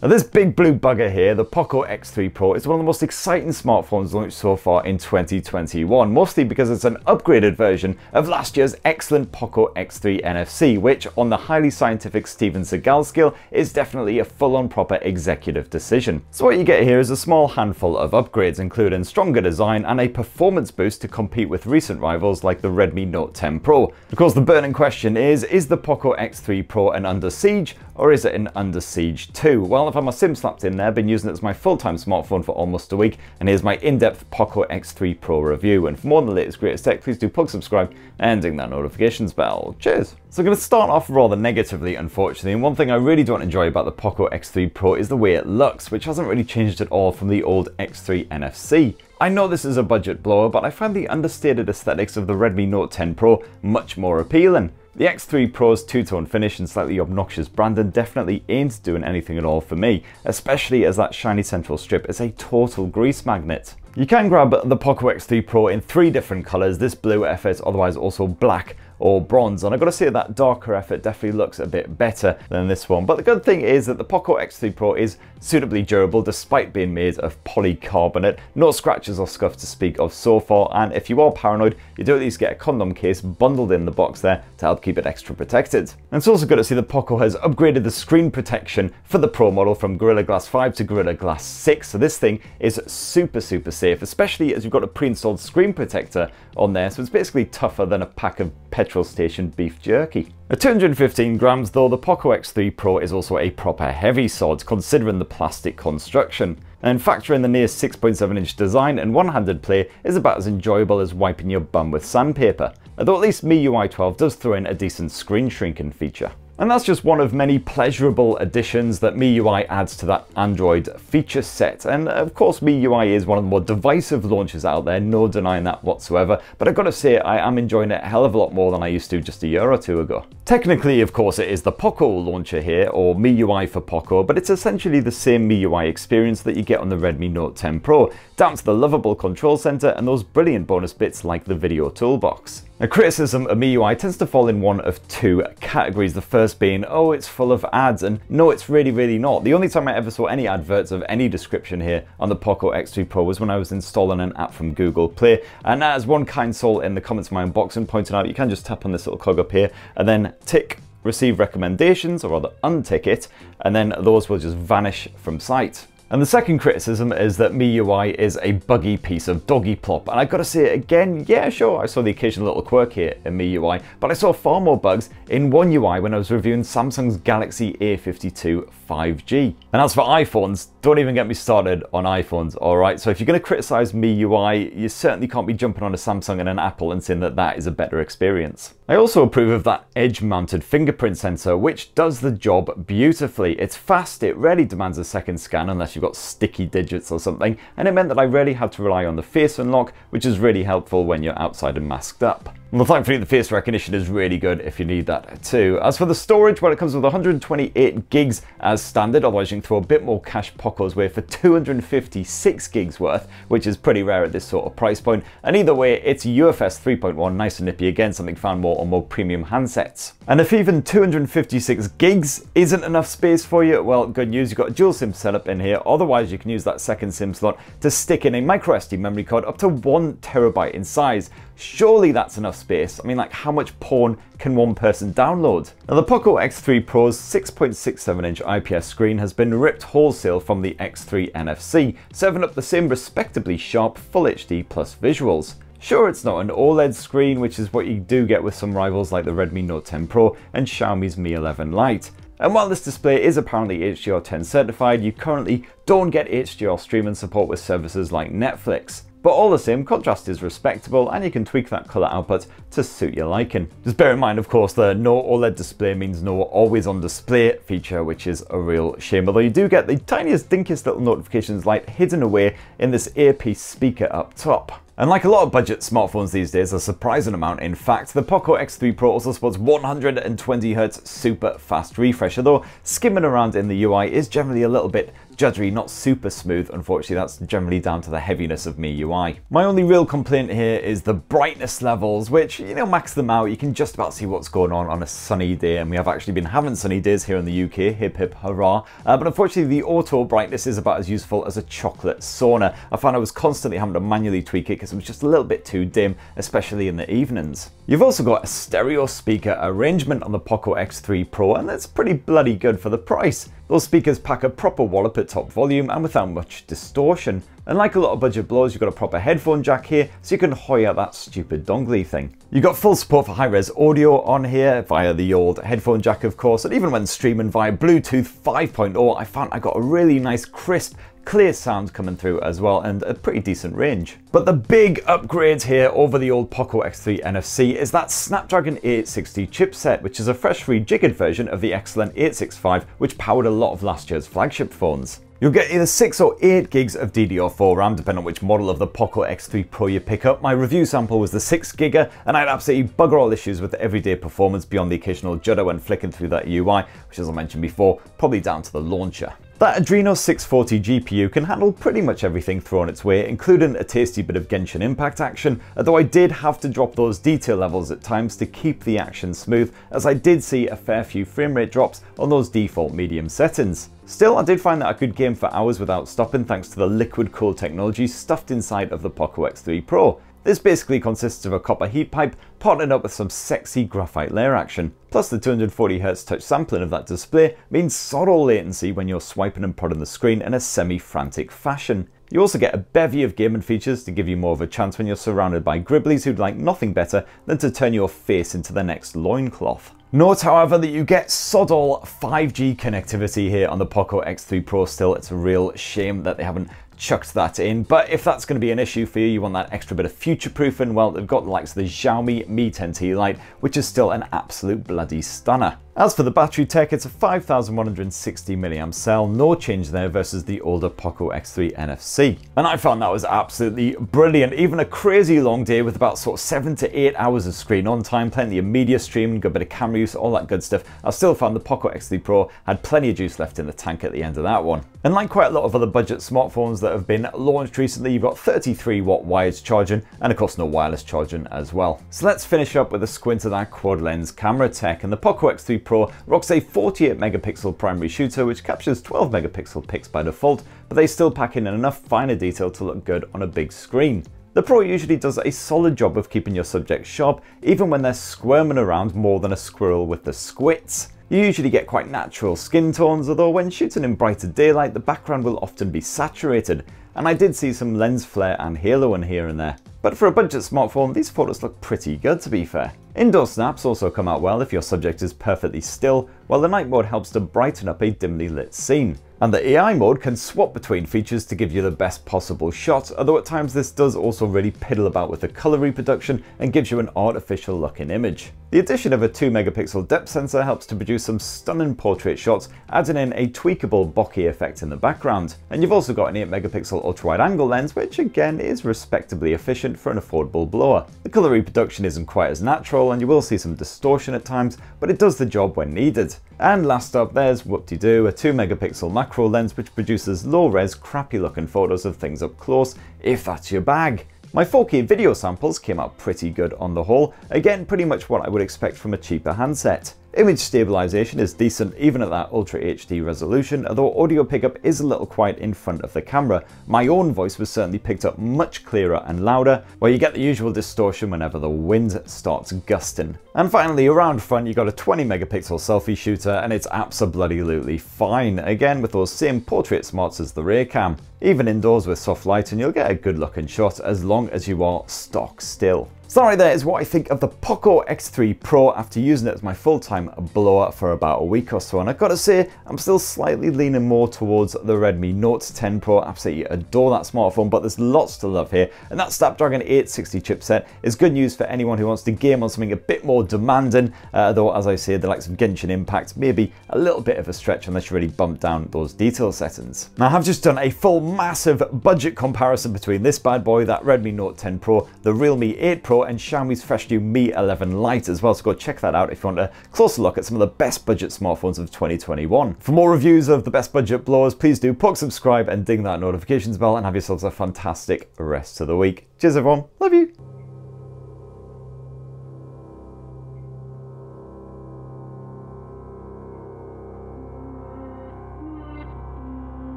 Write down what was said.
Now this big blue bugger here, the POCO X3 Pro, is one of the most exciting smartphones launched so far in 2021, mostly because it's an upgraded version of last year's excellent POCO X3 NFC, which on the highly scientific Steven Seagal scale is definitely a full-on proper executive decision. So what you get here is a small handful of upgrades, including stronger design and a performance boost to compete with recent rivals like the Redmi Note 10 Pro. Of course, the burning question is the POCO X3 Pro an under siege, or is it an under siege 2? Well, I've had my SIM slapped in there, been using it as my full-time smartphone for almost a week, and here's my in-depth POCO X3 Pro review. And for more on the latest greatest tech, please do plug subscribe and ding that notifications bell. Cheers! So I'm going to start off rather negatively, unfortunately, and one thing I really don't enjoy about the POCO X3 Pro is the way it looks, which hasn't really changed at all from the old X3 NFC. I know this is a budget blower, but I find the understated aesthetics of the Redmi Note 10 Pro much more appealing. The X3 Pro's two-tone finish and slightly obnoxious branding definitely ain't doing anything at all for me, especially as that shiny central strip is a total grease magnet. You can grab the POCO X3 Pro in three different colours, this blue effort, otherwise also black or bronze, and I've got to say that darker effort definitely looks a bit better than this one. But the good thing is that the POCO X3 Pro is suitably durable despite being made of polycarbonate, no scratches or scuffs to speak of so far, and if you are paranoid, you do at least get a condom case bundled in the box there to help keep it extra protected. And it's also good to see that POCO has upgraded the screen protection for the Pro model from Gorilla Glass 5 to Gorilla Glass 6, so this thing is super safe, especially as you've got a pre-installed screen protector on there, so it's basically tougher than a pack of petrol station beef jerky. At 215 grams though, the POCO X3 Pro is also a proper heavy sod considering the plastic construction. And factoring the near 6.7-inch design and one-handed play is about as enjoyable as wiping your bum with sandpaper, although at least MiUI 12 does throw in a decent screen shrinking feature. And that's just one of many pleasurable additions that MIUI adds to that Android feature set. And of course, MIUI is one of the more divisive launches out there, no denying that whatsoever, but I've got to say I am enjoying it a hell of a lot more than I used to just a year or two ago. Technically, of course, it is the POCO launcher here, or MIUI for POCO, but it's essentially the same MIUI experience that you get on the Redmi Note 10 Pro, down to the lovable control center and those brilliant bonus bits like the video toolbox. Now, criticism of MIUI tends to fall in one of two categories, the first being, oh, it's full of ads, and no, it's really not. The only time I ever saw any adverts of any description here on the POCO X3 Pro was when I was installing an app from Google Play, and as one kind soul in the comments of my unboxing pointed out, you can just tap on this little cog up here and then tick receive recommendations, or rather untick it, and then those will just vanish from sight. And the second criticism is that MIUI is a buggy piece of doggy plop, and I've got to say it again, yeah sure, I saw the occasional little quirk here in MIUI, but I saw far more bugs in One UI when I was reviewing Samsung's Galaxy A52 5G. And as for iPhones, don't even get me started on iPhones, alright? So if you're going to criticise MIUI, you certainly can't be jumping on a Samsung and an Apple and saying that that is a better experience. I also approve of that edge-mounted fingerprint sensor, which does the job beautifully. It's fast, it rarely demands a second scan unless you've got sticky digits or something, and it meant that I rarely had to rely on the face unlock, which is really helpful when you're outside and masked up. Well, thankfully, the face recognition is really good if you need that too. As for the storage, well, it comes with 128 gigs as standard, otherwise you can throw a bit more cash POCO's way for 256 gigs worth, which is pretty rare at this sort of price point. And either way, it's UFS 3.1, nice and nippy again, something found more on more premium handsets. And if even 256 gigs isn't enough space for you, well, good news, you've got a dual SIM setup in here, otherwise you can use that second SIM slot to stick in a microSD memory card up to 1 terabyte in size. Surely that's enough space. I mean, like, how much porn can one person download? Now, the POCO X3 Pro's 6.67-inch IPS screen has been ripped wholesale from the X3 NFC, serving up the same respectably sharp Full HD Plus visuals. Sure, it's not an OLED screen, which is what you do get with some rivals like the Redmi Note 10 Pro and Xiaomi's Mi 11 Lite. And while this display is apparently HDR10 certified, you currently don't get HDR streaming support with services like Netflix. But all the same, contrast is respectable and you can tweak that colour output to suit your liking. Just bear in mind, of course, the no OLED display means no always on display feature, which is a real shame, although you do get the tiniest, dinkiest little notifications light hidden away in this earpiece speaker up top. And like a lot of budget smartphones these days, a surprising amount in fact, the POCO X3 Pro also supports 120Hz super fast refresh, although skimming around in the UI is generally a little bit juddery, not super smooth. Unfortunately, that's generally down to the heaviness of MiUI. My only real complaint here is the brightness levels, which, you know, max them out. You can just about see what's going on a sunny day, and we have actually been having sunny days here in the UK, hip hip hurrah. But unfortunately, the auto brightness is about as useful as a chocolate sauna. I found I was constantly having to manually tweak it because it was just a little bit too dim, especially in the evenings. You've also got a stereo speaker arrangement on the POCO X3 Pro, and that's pretty bloody good for the price. Those speakers pack a proper wallop at top volume and without much distortion. And like a lot of budget blowers, you've got a proper headphone jack here, so you can hoy out that stupid dongly thing. You've got full support for high-res audio on here, via the old headphone jack, of course, and even when streaming via Bluetooth 5.0, I found I got a really nice, crisp, clear sound coming through as well, and a pretty decent range. But the big upgrade here over the old POCO X3 NFC is that Snapdragon 860 chipset, which is a fresh rejiggered version of the excellent 865, which powered a lot of last year's flagship phones. You'll get either 6 or 8 gigs of DDR4 RAM, depending on which model of the POCO X3 Pro you pick up. My review sample was the 6 GB, and I had absolutely bugger all issues with the everyday performance beyond the occasional judder when flicking through that UI, which, as I mentioned before, probably down to the launcher. That Adreno 640 GPU can handle pretty much everything thrown its way, including a tasty bit of Genshin Impact action, although I did have to drop those detail levels at times to keep the action smooth, as I did see a fair few frame rate drops on those default medium settings. Still, I did find that I could game for hours without stopping thanks to the liquid cool technology stuffed inside of the POCO X3 Pro. This basically consists of a copper heat pipe partnered up with some sexy graphite layer action. Plus, the 240Hz touch sampling of that display means sod all latency when you're swiping and prodding the screen in a semi-frantic fashion. You also get a bevy of gaming features to give you more of a chance when you're surrounded by gribblies who'd like nothing better than to turn your face into the next loincloth. Note, however, that you get sod all 5G connectivity here on the POCO X3 Pro still. It's a real shame that they haven't chucked that in, but if that's going to be an issue for you, you want that extra bit of future-proofing, well, they've got the likes of the Xiaomi Mi 10T Lite, which is still an absolute bloody stunner. As for the battery tech, it's a 5,160 mAh cell, no change there versus the older POCO X3 NFC. And I found that was absolutely brilliant. Even a crazy long day with about sort of 7 to 8 hours of screen on time, plenty of media streaming, good bit of camera use, all that good stuff, I still found the POCO X3 Pro had plenty of juice left in the tank at the end of that one. And like quite a lot of other budget smartphones that have been launched recently, you've got 33-watt wired charging and of course no wireless charging as well. So let's finish up with a squint at that quad lens camera tech, and the POCO X3 Pro rocks a 48-megapixel primary shooter which captures 12-megapixel pics by default, but they still pack in enough finer detail to look good on a big screen. The Pro usually does a solid job of keeping your subjects sharp even when they're squirming around more than a squirrel with the squits. You usually get quite natural skin tones, although when shooting in brighter daylight the background will often be saturated, and I did see some lens flare and haloing here and there. But for a budget smartphone, these photos look pretty good, to be fair. Indoor snaps also come out well if your subject is perfectly still, while the night mode helps to brighten up a dimly lit scene. And the AI mode can swap between features to give you the best possible shot, although at times this does also really piddle about with the colour reproduction and gives you an artificial looking image. The addition of a 2-megapixel depth sensor helps to produce some stunning portrait shots, adding in a tweakable bokeh effect in the background. And you've also got an 8-megapixel ultra-wide angle lens, which again is respectably efficient for an affordable blower. The colour reproduction isn't quite as natural and you will see some distortion at times, but it does the job when needed. And last up, there's whoop-de-doo, a 2-megapixel macro lens which produces low-res, crappy-looking photos of things up close, if that's your bag. My 4K video samples came out pretty good on the whole, again pretty much what I would expect from a cheaper handset. Image stabilisation is decent even at that Ultra HD resolution, although audio pickup is a little quiet in front of the camera. My own voice was certainly picked up much clearer and louder, while you get the usual distortion whenever the wind starts gusting. And finally, around front, you got a 20-megapixel selfie shooter, and it's abso-bloody-lutely fine, again with those same portrait smarts as the rear cam. Even indoors with soft lighting, you'll get a good-looking shot as long as you are stock still. So right, there is what I think of the POCO X3 Pro after using it as my full-time blower for about a week or so, and I've got to say I'm still slightly leaning more towards the Redmi Note 10 Pro. Absolutely adore that smartphone, but there's lots to love here, and that Snapdragon 860 chipset is good news for anyone who wants to game on something a bit more demanding, though as I say, the likes of Genshin Impact maybe a little bit of a stretch unless you really bump down those detail settings. Now I have just done a full massive budget comparison between this bad boy, that Redmi Note 10 Pro, the Realme 8 Pro, Pro and Xiaomi's fresh new Mi 11 Lite as well, so go check that out if you want a closer look at some of the best budget smartphones of 2021. For more reviews of the best budget blowers, please do poke subscribe and ding that notifications bell, and have yourselves a fantastic rest of the week. Cheers everyone, love you!